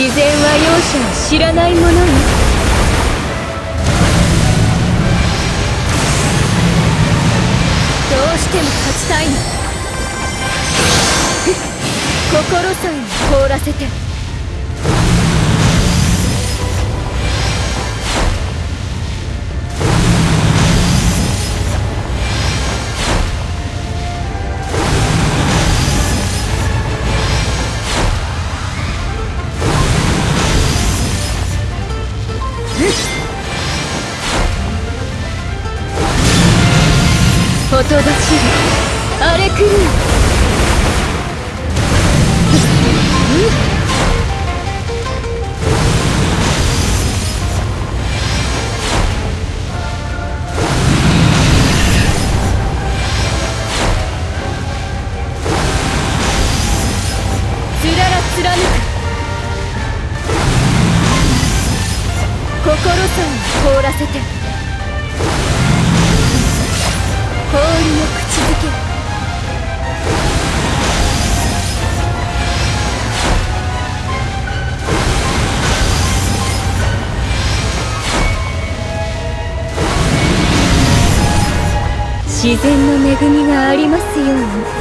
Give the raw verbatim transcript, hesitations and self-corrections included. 自然は容赦を知らないものよ。どうしても勝ちたいの。心さえも凍らせて。ほとばしる荒れ狂う。つらら貫く心さえ凍らせて。氷の口づけ。自然の恵みがありますように。